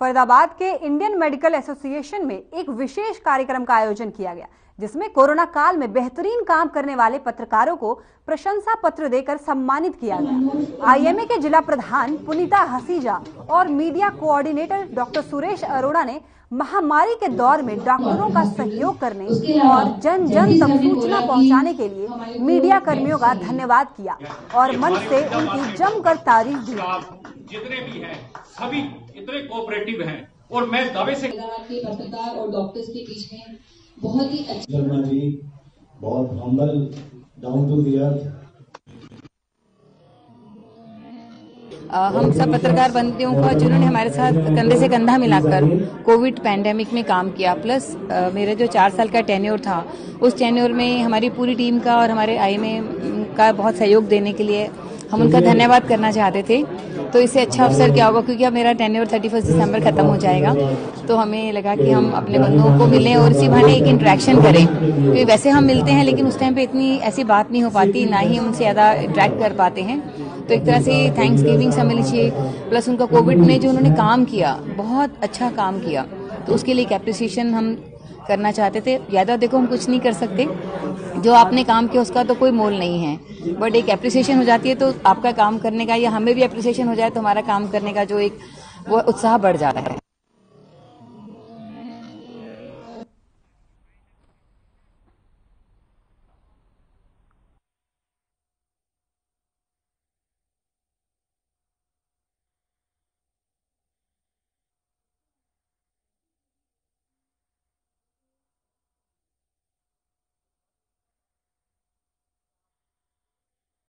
फरीदाबाद के Indian medical association में एक विशेष कार्यक्रम का आयोजन किया गया, जिसमें कोरोना काल में बेहतरीन काम करने वाले पत्रकारों को प्रशंसा पत्र देकर सम्मानित किया गया। IMA के जिला प्रधान पुनीता हसीजा और media coordinator doctor Suresh Arora ने महामारी के दौर में डॉक्टरों का सहयोग करने और जन जन तक सूचना पहुंचाने के लिए मीडिया कर्मियों का धन्यवाद किया और मन से उनकी जमकर तारीफ दी। इतने कोऑपरेटिव हैं और मैं दावे से के पत्रकार और डॉक्टर्स के बीच में बहुत ही अच्छे शर्मा जी, बहुत हम्बल, डाउन टू अर्थ। हम सब पत्रकार बंधुओं का जिन्होंने हमारे साथ कंधे से कंधा मिलाकर कोविड पैंडेमिक में काम किया, प्लस मेरा जो 4 साल का टेन्योर था, उस टेन्योर में हमारी पूरी टीम का और हमारे IMA का बहुत सहयोग देने के लिए हम उनका धन्यवाद करना चाहते थे। तो इससे अच्छा अवसर क्या होगा, क्योंकि अब मेरा टेन्योर 31 दिसंबर खत्म हो जाएगा, तो हमें लगा कि हम अपने बंधुओं को मिलें और इसी बहाने एक इंटरेक्शन करें, क्योंकि वैसे हम मिलते हैं लेकिन उस टाइम पे इतनी ऐसी बात नहीं हो पाती, ना ही उनसे ज़्यादा इंटरेक्ट कर पाते हैं। तो एक तरह से थैंक्सगिविंग समझ लीजिए, प्लस उनका कोविड में जो उन्होंने काम किया, बहुत अच्छा काम किया, तो उसके लिए एक एप्रिसिएशन हम करना चाहते थे। ज़्यादा देखो हम कुछ नहीं कर सकते, जो आपने काम किया उसका तो कोई मोल नहीं है, बट एक एप्रिसिएशन हो जाती है तो आपका काम करने का, या हमें भी एप्रिसिएशन हो जाए तो हमारा काम करने का जो एक वो उत्साह बढ़ जाता है।